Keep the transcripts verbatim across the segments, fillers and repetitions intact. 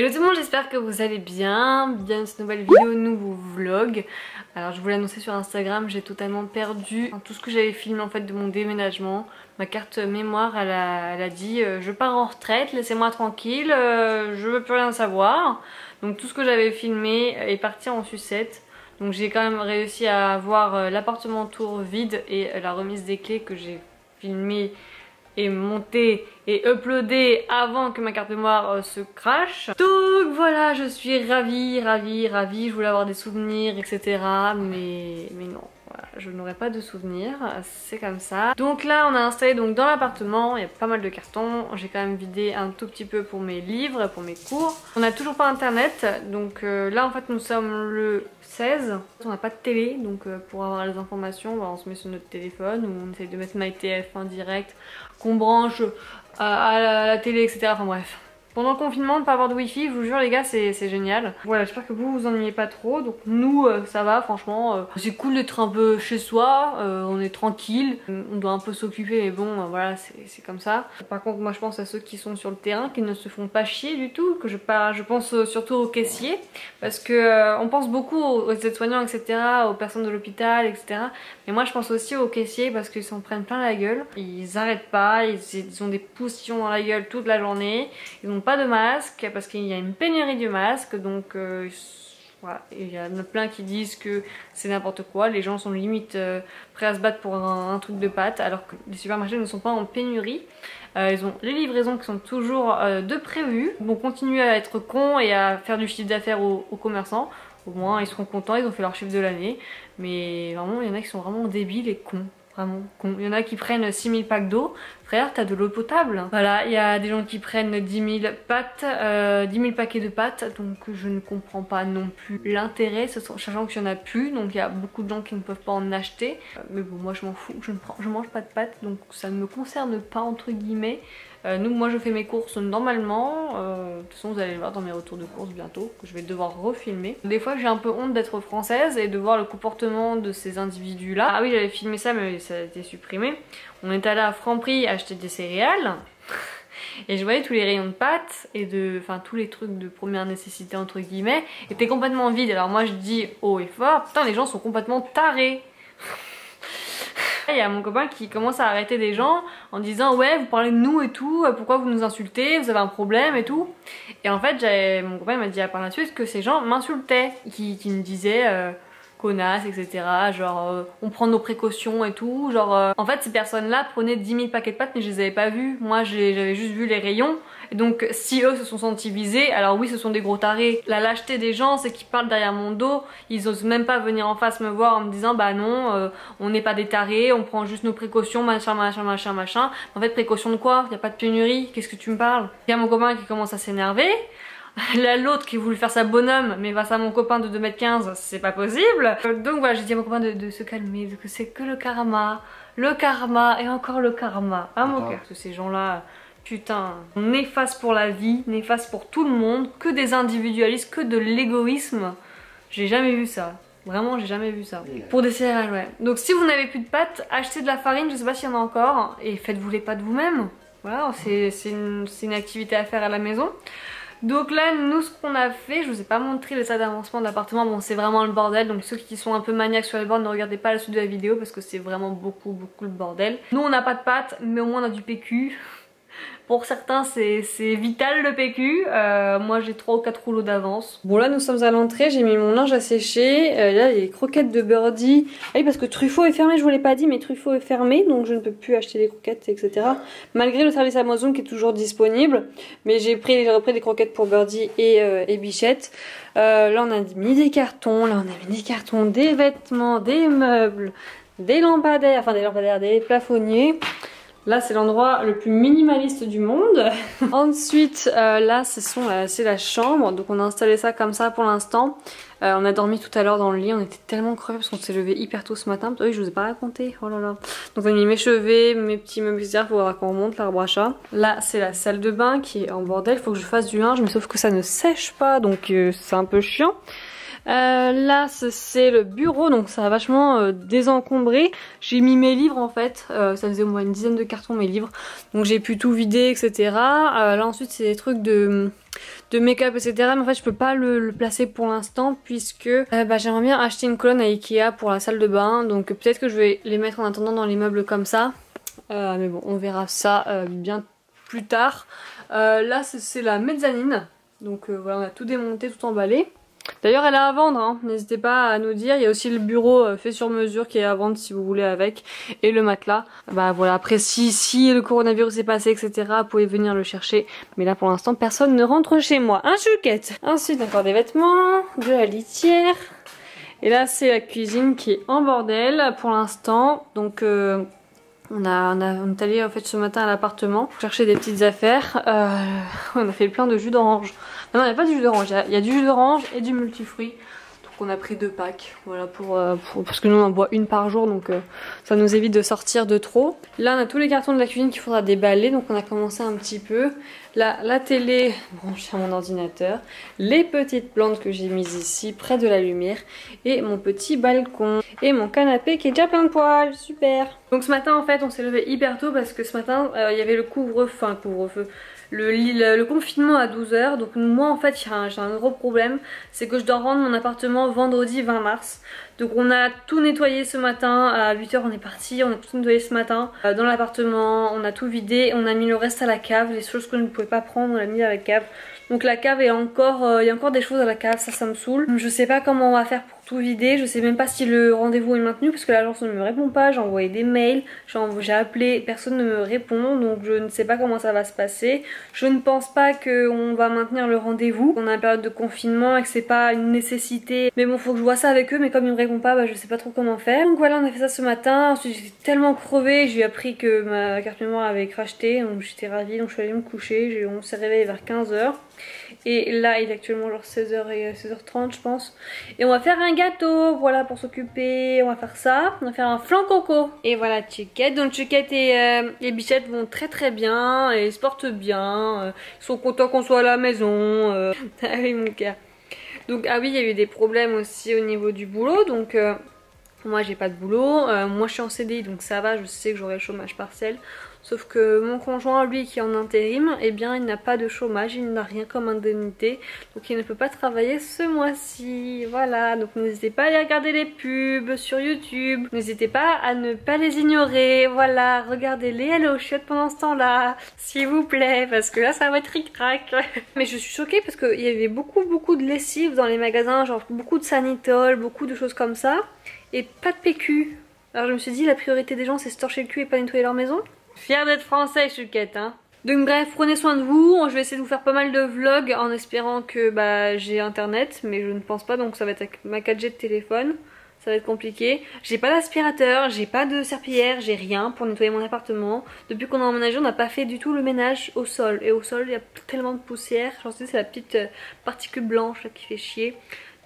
Hello tout le monde, j'espère que vous allez bien, bien cette nouvelle vidéo, nouveau vlog. Alors je vous l'annonçais sur Instagram, j'ai totalement perdu tout ce que j'avais filmé en fait de mon déménagement. Ma carte mémoire, elle a, elle a dit euh, je pars en retraite, laissez-moi tranquille, euh, je veux plus rien savoir. Donc tout ce que j'avais filmé est parti en sucette. Donc j'ai quand même réussi à avoir euh, l'appartement tour vide et euh, la remise des clés que j'ai filmé et monter et uploader avant que ma carte mémoire euh, se crache. Donc voilà, je suis ravie, ravie, ravie. Je voulais avoir des souvenirs, et cetera. Mais, mais non, voilà, je n'aurai pas de souvenirs. C'est comme ça. Donc là, on a installé donc dans l'appartement. Il y a pas mal de cartons. J'ai quand même vidé un tout petit peu pour mes livres, pour mes cours. On n'a toujours pas internet. Donc euh, là, en fait, nous sommes le seize. On n'a pas de télé. Donc euh, pour avoir les informations, bah, on se met sur notre téléphone ou on essaye de mettre My T F un direct, qu'on branche à la, à la télé, et cetera. Enfin bref. Pendant le confinement, ne pas avoir de wifi, je vous jure les gars, c'est génial. Voilà, j'espère que vous vous ennuyez pas trop. Donc nous, euh, ça va, franchement. Euh, c'est cool d'être un peu chez soi, euh, on est tranquille. On doit un peu s'occuper, mais bon, euh, voilà, c'est comme ça. Par contre, moi je pense à ceux qui sont sur le terrain, qui ne se font pas chier du tout. Que je, pas, je pense surtout aux caissiers, parce que euh, on pense beaucoup aux aides-soignants, et cetera, aux personnes de l'hôpital, et cetera. Mais moi je pense aussi aux caissiers, parce qu'ils s'en prennent plein la gueule. Ils arrêtent pas, ils, ils ont des poussillons dans la gueule toute la journée. Ils ont pas de masque parce qu'il y a une pénurie de masques, donc euh, voilà. Il y en a plein qui disent que c'est n'importe quoi, les gens sont limite euh, prêts à se battre pour un, un truc de pâte, alors que les supermarchés ne sont pas en pénurie. Euh, ils ont les livraisons qui sont toujours euh, de prévues. Bon, continuez à être cons et à faire du chiffre d'affaires aux, aux commerçants, au moins ils seront contents, ils ont fait leur chiffre de l'année. Mais vraiment, il y en a qui sont vraiment débiles et cons. Vraiment. Il y en a qui prennent six mille packs d'eau. Frère, t'as de l'eau potable. Voilà, il y a des gens qui prennent dix mille pâtes, euh, dix mille paquets de pâtes. Donc je ne comprends pas non plus l'intérêt, sachant qu'il n'y en a plus. Donc il y a beaucoup de gens qui ne peuvent pas en acheter. Mais bon, moi je m'en fous, je ne prends, je mange pas de pâtes. Donc ça ne me concerne pas, entre guillemets. Euh, nous, moi je fais mes courses normalement. Euh, de toute façon, vous allez le voir dans mes retours de courses bientôt, que je vais devoir refilmer. Des fois, j'ai un peu honte d'être française et de voir le comportement de ces individus-là. Ah oui, j'avais filmé ça, mais ça a été supprimé. On est allé à Franprix acheter des céréales et je voyais tous les rayons de pâtes et de, enfin tous les trucs de première nécessité entre guillemets étaient complètement vides. Alors moi je dis haut et fort, putain les gens sont complètement tarés. Il y a mon copain qui commence à arrêter des gens en disant ouais vous parlez de nous et tout, pourquoi vous nous insultez, vous avez un problème et tout. Et en fait mon copain m'a dit à part la suite que ces gens m'insultaient, qui, qui me disaient euh, connasse, et cetera. Genre, euh, on prend nos précautions et tout. Genre, euh, en fait, ces personnes-là prenaient dix mille paquets de pâtes, mais je les avais pas vus. Moi, j'avais juste vu les rayons. Et donc, si eux se sont sentis visés, alors oui, ce sont des gros tarés. La lâcheté des gens, c'est qu'ils parlent derrière mon dos. Ils osent même pas venir en face me voir en me disant, bah non, euh, on n'est pas des tarés, on prend juste nos précautions, machin, machin, machin, machin. En fait, précaution de quoi? Y a pas de pénurie. Qu'est-ce que tu me parles? Il y a mon copain qui commence à s'énerver. Là, l'autre qui voulait faire sa bonhomme, mais face à mon copain de deux mètres quinze, c'est pas possible. Donc voilà, j'ai dit à mon copain de, de se calmer, de que c'est que le karma, le karma et encore le karma. Ah mon cœur, que ces gens-là, putain, néfaste pour la vie, néfaste pour tout le monde, que des individualistes, que de l'égoïsme. J'ai jamais vu ça. Vraiment, j'ai jamais vu ça. Pour des céréales, ouais. Donc si vous n'avez plus de pâtes, achetez de la farine, je sais pas s'il y en a encore, et faites-vous les pâtes vous-même. Voilà, c'est une, une activité à faire à la maison. Donc là, nous, ce qu'on a fait, je vous ai pas montré l'état d'avancement de l'appartement. Bon, c'est vraiment le bordel. Donc ceux qui sont un peu maniaques sur les bords, ne regardez pas la suite de la vidéo parce que c'est vraiment beaucoup, beaucoup le bordel. Nous, on n'a pas de pâtes, mais au moins on a du P Q. Pour certains, c'est vital le P Q. Euh, moi, j'ai trois ou quatre rouleaux d'avance. Bon, là, nous sommes à l'entrée. J'ai mis mon linge à sécher. Euh, là, les croquettes de Birdie. Ah oui, parce que Truffaut est fermé, je vous l'ai pas dit, mais Truffaut est fermé. Donc, je ne peux plus acheter des croquettes, et cetera. Malgré le service Amazon qui est toujours disponible. Mais j'ai repris des croquettes pour Birdie et, euh, et Bichette. Euh, là, on a mis des cartons. Là, on a mis des cartons, des vêtements, des meubles, des lampadaires. Enfin, des lampadaires, des plafonniers. Là, c'est l'endroit le plus minimaliste du monde. Ensuite, euh, là, c'est ce la chambre. Donc, on a installé ça comme ça pour l'instant. Euh, on a dormi tout à l'heure dans le lit. On était tellement crevés parce qu'on s'est levé hyper tôt ce matin. Oui, je vous ai pas raconté. Oh là là. Donc, on a mis mes chevets, mes petits meubles, et cetera. Faut voir qu'on remonte l'arbre à chat. Là, c'est la salle de bain qui est en bordel. Faut que je fasse du linge, mais sauf que ça ne sèche pas. Donc, euh, c'est un peu chiant. Euh, là c'est le bureau, donc ça a vachement euh, désencombré. J'ai mis mes livres en fait, euh, ça faisait au moins une dizaine de cartons mes livres, donc j'ai pu tout vider, etc. euh, Là ensuite c'est des trucs de, de make-up, etc. Mais en fait je peux pas le, le placer pour l'instant, puisque euh, bah, j'aimerais bien acheter une colonne à Ikea pour la salle de bain, donc peut-être que je vais les mettre en attendant dans les meubles comme ça. euh, Mais bon, on verra ça euh, bien plus tard. euh, Là c'est la mezzanine, donc euh, voilà, on a tout démonté, tout emballé. D'ailleurs elle est à vendre, n'hésitez hein. pas à nous dire. Il y a aussi le bureau fait sur mesure qui est à vendre si vous voulez avec, et le matelas. Bah voilà, après si, si le coronavirus est passé, etc., vous pouvez venir le chercher. Mais là pour l'instant personne ne rentre chez moi. Un chouquette. Ensuite encore des vêtements, de la litière. Et là c'est la cuisine qui est en bordel pour l'instant. Donc euh, on, a, on, a, on est allé en fait ce matin à l'appartement chercher des petites affaires. euh, On a fait plein de jus d'orange. Non, il n'y a pas de jus d'orange, il y, y a du jus d'orange et du multifruit. Donc on a pris deux packs, voilà, pour, euh, pour, parce que nous on en boit une par jour, donc euh, ça nous évite de sortir de trop. Là on a tous les cartons de la cuisine qu'il faudra déballer, donc on a commencé un petit peu. Là, la télé branchée à mon ordinateur, les petites plantes que j'ai mises ici près de la lumière, et mon petit balcon, et mon canapé qui est déjà plein de poils, super. Donc ce matin en fait on s'est levé hyper tôt, parce que ce matin il euh, y avait le couvre-feu, enfin couvre-feu, Le, le, le confinement à douze heures, donc moi en fait j'ai un, un gros problème, c'est que je dois rendre mon appartement vendredi vingt mars. Donc on a tout nettoyé ce matin, à huit heures on est parti, on a tout nettoyé ce matin euh, dans l'appartement, on a tout vidé, on a mis le reste à la cave, les choses que je ne pouvais pas prendre on l'a mis à la cave. Donc la cave est encore, euh, y a encore des choses à la cave, ça ça me saoule. Je sais pas comment on va faire pour tout vider, je sais même pas si le rendez-vous est maintenu parce que l'agence ne me répond pas, j'ai envoyé des mails, j'ai appelé, personne ne me répond, donc je ne sais pas comment ça va se passer. Je ne pense pas qu'on va maintenir le rendez-vous, on a une période de confinement et que c'est pas une nécessité, mais bon faut que je vois ça avec eux, mais comme ils me répondent pas, bah, je sais pas trop comment faire. Donc voilà, on a fait ça ce matin, ensuite j'étais tellement crevée, j'ai appris que ma carte mémoire avait cracheté, donc j'étais ravie, donc je suis allée me coucher, on s'est réveillé vers quinze heures. Et là il est actuellement genre seize heures et seize heures trente je pense. Et on va faire un gâteau, voilà, pour s'occuper. On va faire ça, on va faire un flan coco. Et voilà Bichette, donc Bichette et, euh, et Bichette vont très très bien. Et ils se portent bien, euh, ils sont contents qu'on soit à la maison. euh. Ah oui mon cœur. Donc ah oui, il y a eu des problèmes aussi au niveau du boulot. Donc euh, moi j'ai pas de boulot, euh, moi je suis en C D I donc ça va, je sais que j'aurai le chômage partiel. Sauf que mon conjoint, lui, qui est en intérim, eh bien, il n'a pas de chômage, il n'a rien comme indemnité. Donc, il ne peut pas travailler ce mois-ci. Voilà, donc n'hésitez pas à aller regarder les pubs sur YouTube. N'hésitez pas à ne pas les ignorer. Voilà, regardez-les, allez aux chiottes pendant ce temps-là, s'il vous plaît. Parce que là, ça va être ric-rac. Mais je suis choquée parce qu'il y avait beaucoup, beaucoup de lessive dans les magasins. Genre, beaucoup de Sanitol, beaucoup de choses comme ça. Et pas de P Q. Alors, je me suis dit, la priorité des gens, c'est se torcher le cul et pas nettoyer leur maison. Fière d'être français, Chouquette, hein. Donc bref, prenez soin de vous. Je vais essayer de vous faire pas mal de vlogs en espérant que bah, j'ai internet, mais je ne pense pas, donc ça va être avec ma quatre G de téléphone. Ça va être compliqué. J'ai pas d'aspirateur, j'ai pas de serpillière, j'ai rien pour nettoyer mon appartement. Depuis qu'on a emménagé, on n'a pas fait du tout le ménage au sol. Et au sol, il y a tellement de poussière. J'en sais, c'est la petite particule blanche là, qui fait chier.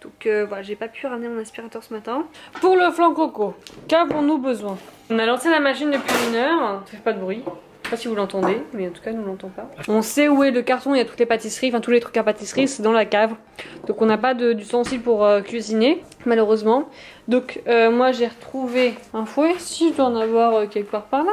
Donc euh, voilà, j'ai pas pu ramener mon aspirateur ce matin. Pour le flan coco, qu'avons-nous besoin? On a lancé la machine depuis une heure, ça fait pas de bruit. Je sais pas si vous l'entendez, mais en tout cas, nous l'entend pas. On sait où est le carton, il y a toutes les pâtisseries, enfin tous les trucs à pâtisserie, c'est dans la cave. Donc on n'a pas d'ustensiles pour euh, cuisiner, malheureusement. Donc euh, moi j'ai retrouvé un fouet, si je dois en avoir euh, quelque part par là.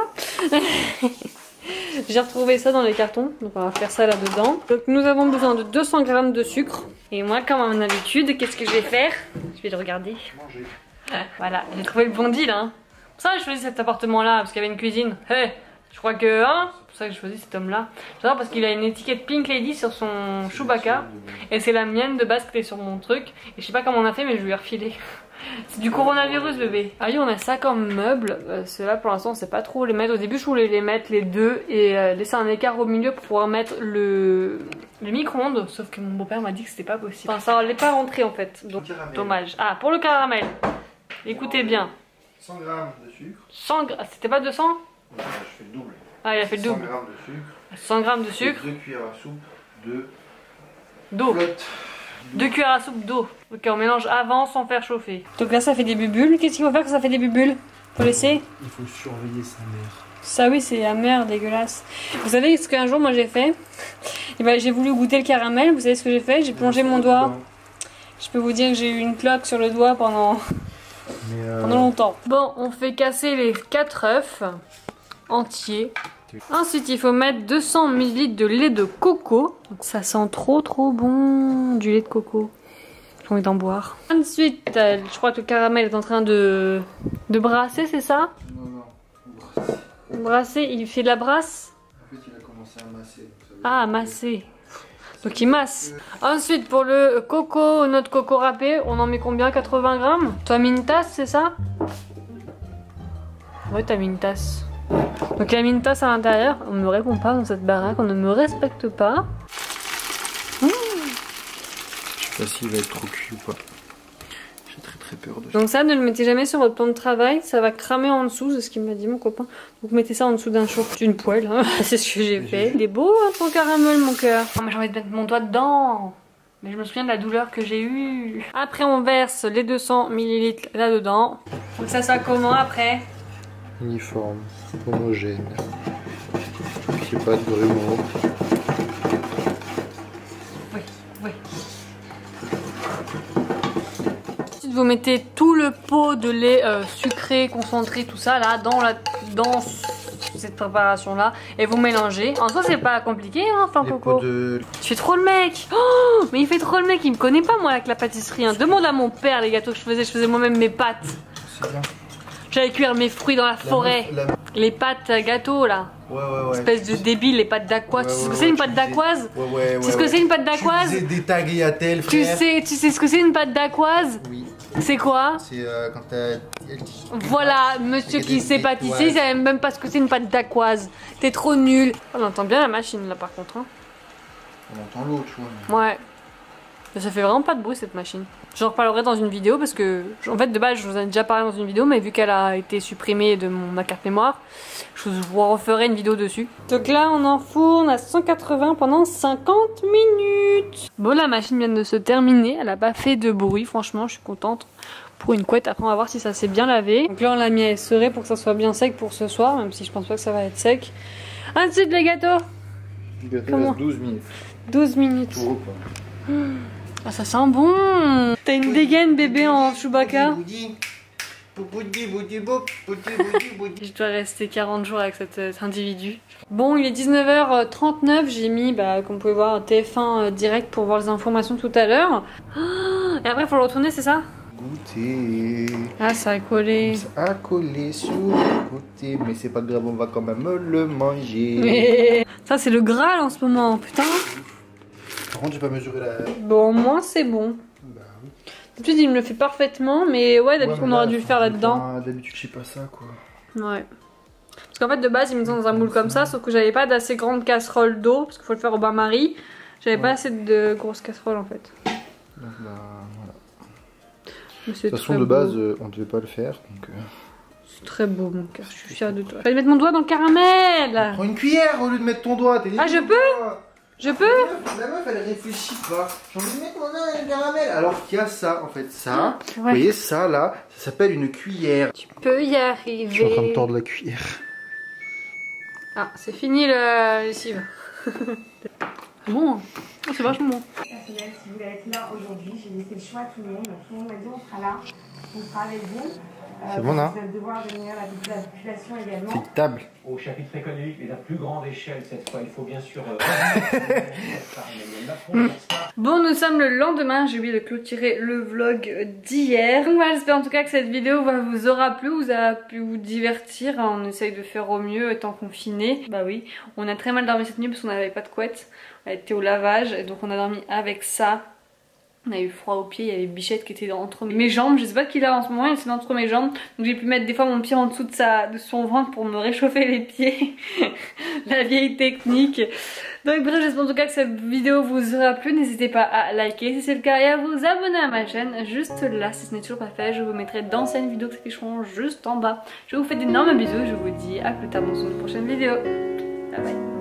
J'ai retrouvé ça dans les cartons, donc on va faire ça là-dedans. Donc nous avons besoin de deux cents grammes de sucre. Et moi, comme à mon habitude, qu'est-ce que je vais faire? Je vais le regarder. Manger. Ah, voilà, j'ai trouvé le bon deal, hein. C'est pour ça que je choisis cet appartement-là, parce qu'il y avait une cuisine. Hé, hey, je crois que, hein, c'est pour ça que je choisis cet homme-là. J'adore parce qu'il a une étiquette Pink Lady sur son Chewbacca. Et c'est la mienne de base qui était sur mon truc. Et je sais pas comment on a fait, mais je lui ai refilé. C'est du coronavirus bébé. Ah oui, on a ça comme meuble. euh, Ceux-là pour l'instant on sait pas trop où les mettre. Au début je voulais les mettre les deux et euh, laisser un écart au milieu pour pouvoir mettre le, le micro-ondes. Sauf que mon beau-père m'a dit que c'était pas possible. Enfin ça allait pas rentrer en fait, donc dommage. Ah, pour le caramel, écoutez bien, cent grammes de sucre. cent grammes, c'était pas deux cents? Je fais le double. Ah, il a fait le double. cent grammes de sucre. cent grammes de sucre. deux cuillères à soupe de d'eau. Deux cuillères à soupe d'eau. Ok, on mélange avant sans faire chauffer. Donc là ça fait des bulles. Qu'est-ce qu'il faut faire quand ça fait des bulles? Faut laisser. Il faut surveiller sa mère. Ça oui, c'est amer, dégueulasse. Vous savez ce qu'un jour moi j'ai fait? Eh ben, j'ai voulu goûter le caramel. Vous savez ce que j'ai fait? J'ai plongé mon doigt. Je peux vous dire que j'ai eu une claque sur le doigt pendant, Mais euh... pendant longtemps. Bon, on fait casser les quatre œufs entiers. Ensuite, il faut mettre deux cents millilitres de lait de coco. Donc, ça sent trop trop bon, du lait de coco. J'ai envie d'en boire. Ensuite, je crois que le caramel est en train de, de brasser, c'est ça? Non, non, brasser. Brasser, il fait de la brasse? En fait, il a commencé à masser. Ah, masser. Donc il masse. Ensuite, pour le coco, notre coco râpé, on en met combien? Quatre-vingts grammes. Tu as mis une tasse, c'est ça? Ouais, tu as mis une tasse. Donc il a mis une tasse à l'intérieur. On ne me répond pas dans cette baraque, on ne me respecte pas. Mmh. Je sais pas s'il va être trop cuit ou pas. J'ai très très peur de ça. Donc ça, ne le mettez jamais sur votre plan de travail, ça va cramer en dessous, c'est ce qu'il m'a dit mon copain. Donc mettez ça en dessous d'un chauffe, d'une poêle, hein. C'est ce que j'ai fait. Il est beau hein, ton caramel mon cœur. Oh, mais j'ai envie de mettre mon doigt dedans. Mais je me souviens de la douleur que j'ai eue. Après on verse les deux cents millilitres là-dedans. Faut que ça soit comment après? Uniforme, homogène, qu'il n'y ait pas de grumeaux. Oui, oui. Ensuite vous mettez tout le pot de lait euh, sucré, concentré, tout ça là dans, la, dans cette préparation là et vous mélangez. En soi c'est pas compliqué hein, enfin coco. De... Tu fais trop le mec. Oh, mais il fait trop le mec, il me connaît pas moi avec la pâtisserie. Hein. Demande à mon père les gâteaux que je faisais, je faisais moi-même mes pâtes. C'est bien. J'allais cuire mes fruits dans la forêt. La... Les pâtes gâteaux là. Ouais, ouais, ouais. Espèce de débile, les pâtes d'aquoise. Ouais, tu sais ouais, ce que c'est une pâte d'aquoise? Ouais, ouais, ouais. Tu sais ce que c'est une pâte d'aquoise? C'est des tagliatelles, frère. Tu sais, tu sais ce que c'est une pâte d'aquoise? Oui. C'est quoi? C'est euh, quand t'as. Voilà, monsieur qui sait pâtisser, il savait même pas ce que c'est une pâte d'aquoise. T'es trop nul. On entend bien la machine là par contre. Hein. On entend l'eau, tu vois. Mais... Ouais. Ça fait vraiment pas de bruit cette machine. J'en reparlerai dans une vidéo parce que, en fait, de base, je vous en ai déjà parlé dans une vidéo, mais vu qu'elle a été supprimée de mon, ma carte mémoire, je vous referai une vidéo dessus. Donc là, on enfourne à cent quatre-vingts pendant cinquante minutes. Bon, la machine vient de se terminer. Elle a pas fait de bruit. Franchement, je suis contente pour une couette. Après, on va voir si ça s'est bien lavé. Donc là, on l'a mis à essorer pour que ça soit bien sec pour ce soir, même si je pense pas que ça va être sec. Ensuite, les gâteaux. Les gâteaux restent douze minutes. douze minutes. Pour repas. Hum. Ah, ça sent bon! T'as une dégaine bébé en Chewbacca? Je dois rester quarante jours avec cet, cet individu. Bon, il est dix-neuf heures trente-neuf. J'ai mis, bah, comme vous pouvez voir, T F un direct pour voir les informations tout à l'heure. Et après, il faut le retourner, c'est ça? Goûter. Ah, ça a collé. Ça a collé sur le côté. Mais c'est pas grave, on va quand même le manger. Mais... Ça, c'est le Graal en ce moment, putain! Par contre, j'ai pas mesuré la... Bon, au moins, c'est bon. Bah oui. D'habitude, il me le fait parfaitement, mais ouais, d'habitude, ouais, on aurait dû le faire là-dedans. D'habitude, je sais pas ça, quoi. Ouais. Parce qu'en fait, de base, ils me sont dans un moule comme ça, sauf que j'avais pas d'assez grande casserole d'eau, parce qu'il faut le faire au bain-marie. J'avais ouais. pas assez de grosses casseroles, en fait. Donc, bah, voilà. Mais de toute façon, de base, euh, on devait pas le faire, donc... Euh... C'est très beau, mon cœur. Je suis fière de toi. Je vais mettre mon doigt dans le caramel. Prends une cuillère au lieu de mettre ton doigt. Ah, je peux ? Je peux? La meuf, elle réfléchit pas. J'ai envie de mettre mon doigt dans le caramel. Alors qu'il y a ça, en fait, ça. Ouais. Vous voyez, ça là, ça s'appelle une cuillère. Tu peux y arriver. Je suis en train de tordre la cuillère. Ah, c'est fini le lessive. Bon, oh, c'est vachement bon. Personnel, si vous voulez être là aujourd'hui, j'ai laissé le choix à tout le monde. Tout le monde m'a dit on sera là. On sera avec vous. C'est bon, hein? Vous allez devoir venir à la population également. C'est table. Au chapitre économique, mais à plus grande échelle cette fois, il faut bien sûr... Bon, nous sommes le lendemain. J'ai oublié de clôturer le vlog d'hier. Voilà, j'espère en tout cas que cette vidéo vous aura plu, vous a pu vous divertir. On essaye de faire au mieux étant confiné. Bah oui, on a très mal dormi cette nuit parce qu'on n'avait pas de couette. On était au lavage et donc on a dormi avec ça. On a eu froid aux pieds, il y avait Bichette qui était entre mes jambes. Je sais pas qui l'a en ce moment, elle était entre mes jambes. Donc j'ai pu mettre des fois mon pied en dessous de, sa, de son ventre pour me réchauffer les pieds. La vieille technique. Donc bref, j'espère en tout cas que cette vidéo vous aura plu. N'hésitez pas à liker si c'est le cas et à vous abonner à ma chaîne juste là. Si ce n'est toujours pas fait, je vous mettrai d'anciennes vidéos qui s'afficheront juste en bas. Je vous fais d'énormes bisous et je vous dis à plus tard dans une prochaine vidéo. Bye bye.